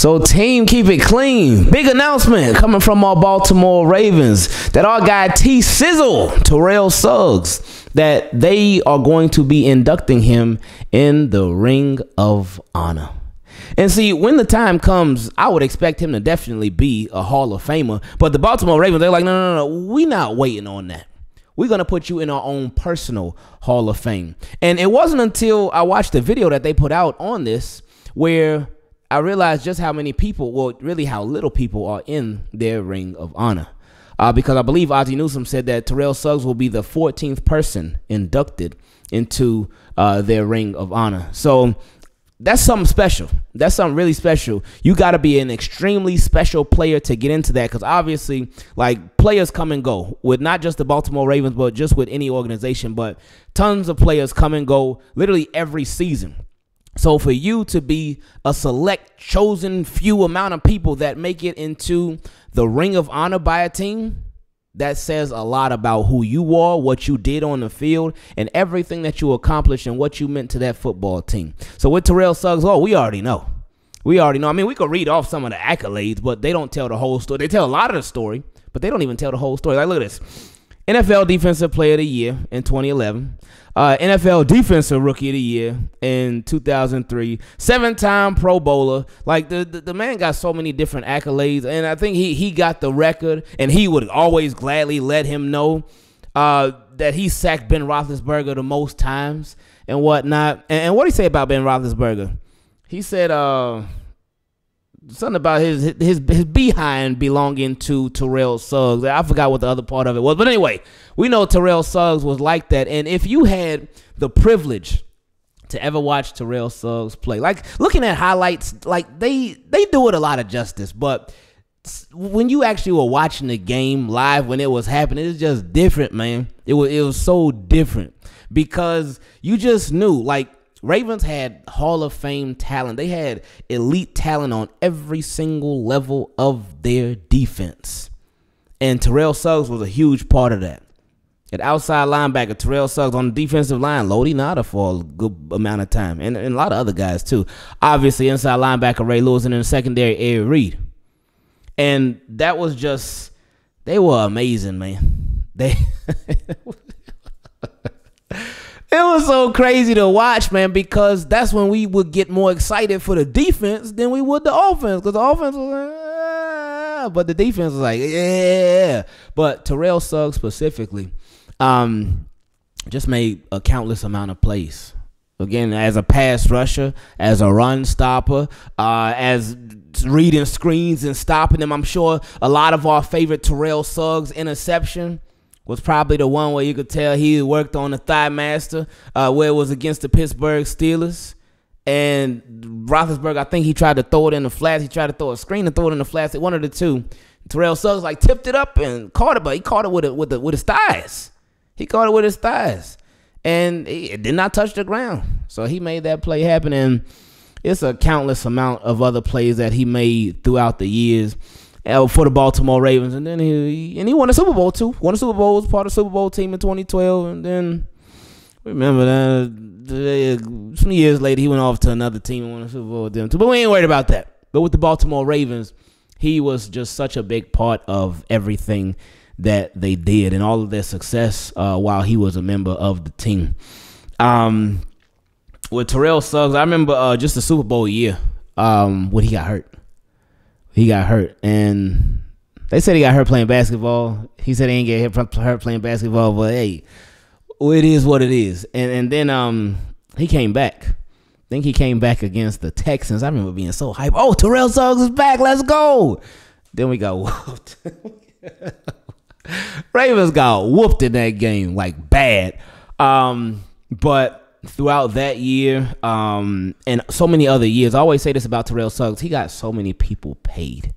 So team, keep it clean. Big announcement coming from our Baltimore Ravens that our guy T-Sizzle, Terrell Suggs, that they are going to be inducting him in the Ring of Honor. And see, when the time comes, I would expect him to definitely be a Hall of Famer. But the Baltimore Ravens, they're like, no, we're not waiting on that. We're going to put you in our own personal Hall of Fame. And it wasn't until I watched the video that they put out on this where I realized just how many people, well, really how little people are in their Ring of Honor. Because I believe Ozzie Newsome said that Terrell Suggs will be the 14th person inducted into their Ring of Honor. So that's something special. That's something really special. You got to be an extremely special player to get into that, because obviously, like, players come and go with not just the Baltimore Ravens, but just with any organization. But tons of players come and go literally every season. So for you to be a select, chosen few amount of people that make it into the Ring of Honor by a team, that says a lot about who you are, what you did on the field, and everything that you accomplished and what you meant to that football team. So with Terrell Suggs, oh, we already know. We already know. I mean, we could read off some of the accolades, but they don't tell the whole story. They tell a lot of the story, but they don't even tell the whole story. Like, look at this. NFL Defensive Player of the Year in 2011. NFL Defensive Rookie of the Year in 2003. Seven-time Pro Bowler. Like, the man got so many different accolades, and I think he got the record, and he would always gladly let him know that he sacked Ben Roethlisberger the most times and whatnot. And what did he say about Ben Roethlisberger? He said something about his behind belonging to Terrell Suggs. I forgot what the other part of it was. But anyway, we know Terrell Suggs was like that. And if you had the privilege to ever watch Terrell Suggs play, like looking at highlights, like they do it a lot of justice. But when you actually were watching the game live when it was happening, it's just different, man. It was so different because you just knew, like, Ravens had Hall of Fame talent. They had elite talent on every single level of their defense. And Terrell Suggs was a huge part of that. An outside linebacker, Terrell Suggs on the defensive line, Lodi Nada for a good amount of time. And a lot of other guys, too. Obviously, inside linebacker, Ray Lewis, and in the secondary, Ed Reed. And that was just, they were amazing, man. It was so crazy to watch, man, because that's when we would get more excited for the defense than we would the offense, because the offense was like, ah, but the defense was like, yeah. But Terrell Suggs specifically just made a countless amount of plays. Again, as a pass rusher, as a run stopper, as reading screens and stopping them. I'm sure a lot of our favorite Terrell Suggs interception was probably the one where you could tell he worked on the thigh master, where it was against the Pittsburgh Steelers. And Roethlisberger, I think he tried to throw it in the flats. He tried to throw a screen and throw it in the flats. One of the two. Terrell Suggs, like, tipped it up and caught it, but he caught it with his thighs. He caught it with his thighs. And it did not touch the ground. So he made that play happen. And it's a countless amount of other plays that he made throughout the years for the Baltimore Ravens. And then he won a Super Bowl too. Won a Super Bowl, was part of the Super Bowl team in 2012. And then, remember that, some years later, he went off to another team and won a Super Bowl with them too. But we ain't worried about that. But with the Baltimore Ravens, he was just such a big part of everything that they did and all of their success while he was a member of the team. With Terrell Suggs, I remember just the Super Bowl year when he got hurt. He got hurt, and they said he got hurt playing basketball. He said he ain't get hurt playing basketball, but hey, it is what it is. And then he came back. I think he came back against the Texans. I remember being so hyped. Oh, Terrell Suggs is back. Let's go. Then we got whooped. Ravens got whooped in that game, like, bad. But throughout that year and so many other years, I always say this about Terrell Suggs, he got so many people paid.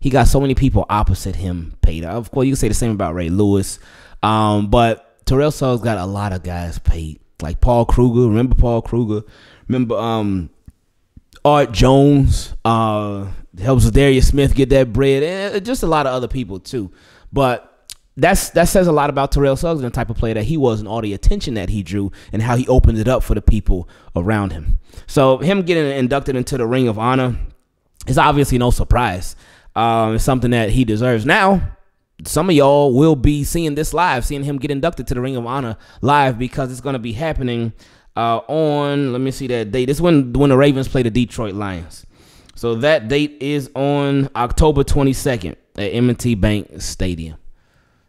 He got so many people opposite him paid. Of course, you can say the same about Ray Lewis, but Terrell Suggs got a lot of guys paid, like Paul Kruger. Remember Paul Kruger? Remember Art Jones? Helps Daria Smith get that bread, and just a lot of other people too. But that says a lot about Terrell Suggs and the type of player that he was and all the attention that he drew and how he opened it up for the people around him. So him getting inducted into the Ring of Honor, it's obviously no surprise. It's something that he deserves. Now, some of y'all will be seeing this live, seeing him get inducted to the Ring of Honor live, because it's going to be happening on, let me see that date. This is when the Ravens play the Detroit Lions. So that date is on October 22nd at M&T Bank Stadium.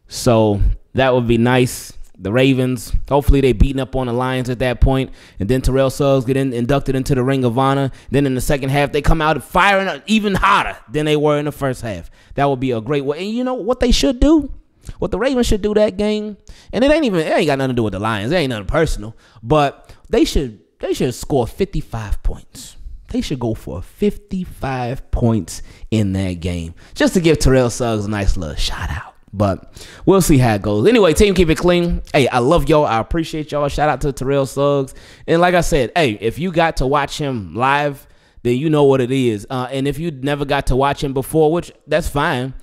So that would be nice. The Ravens, hopefully they beating up on the Lions at that point, and then Terrell Suggs get inducted into the Ring of Honor. Then in the second half, they come out firing even hotter than they were in the first half. That would be a great way. And you know what they should do? What the Ravens should do that game, and it ain't got nothing to do with the Lions. It ain't nothing personal, but they should score 55 points. They should go for 55 points in that game just to give Terrell Suggs a nice little shout out. But we'll see how it goes. Anyway, team, keep it clean. Hey, I love y'all. I appreciate y'all. Shout out to Terrell Suggs. And like I said, hey, if you got to watch him live, then you know what it is. And if you never got to watch him before, which that's fine,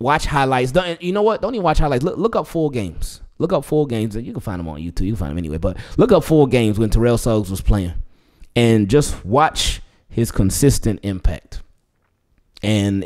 watch highlights. You know what? Don't even watch highlights. Look up full games. Look up full games. You can find them on YouTube. You can find them anyway. But look up full games when Terrell Suggs was playing, and just watch his consistent impact. And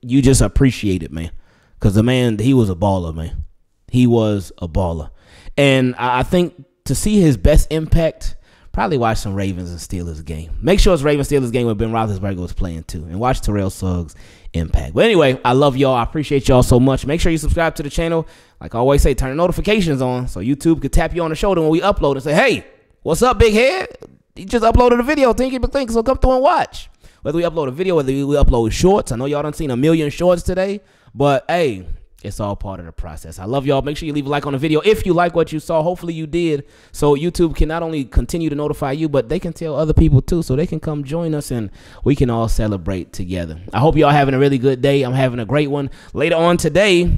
you just appreciate it, man. Because the man, he was a baller, man. He was a baller. And I think to see his best impact, probably watch some Ravens and Steelers game. Make sure it's Ravens-Steelers game when Ben Roethlisberger was playing too. And watch Terrell Suggs' impact. But anyway, I love y'all. I appreciate y'all so much. Make sure you subscribe to the channel. Like I always say, turn the notifications on so YouTube can tap you on the shoulder when we upload and say, hey, what's up, big head? You just uploaded a video. Think, so come through and watch. Whether we upload a video, whether we upload shorts. I know y'all done seen a million shorts today. But, hey, it's all part of the process. I love y'all. Make sure you leave a like on the video if you like what you saw. Hopefully you did. So YouTube can not only continue to notify you, but they can tell other people too. So they can come join us and we can all celebrate together. I hope y'all having a really good day. I'm having a great one. Later on today,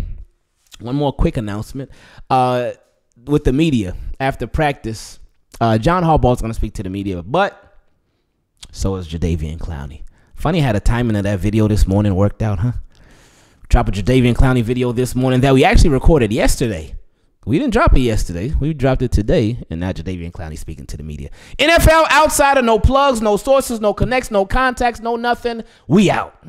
one more quick announcement. With the media, after practice, John Harbaugh is going to speak to the media. But so is Jadeveon Clowney. Funny how the timing of that video this morning worked out, huh? Drop a Jadeveon Clowney video this morning that we actually recorded yesterday. We didn't drop it yesterday. We dropped it today, and now Jadeveon Clowney speaking to the media. NFL outsider, no plugs, no sources, no connects, no contacts, no nothing. We out.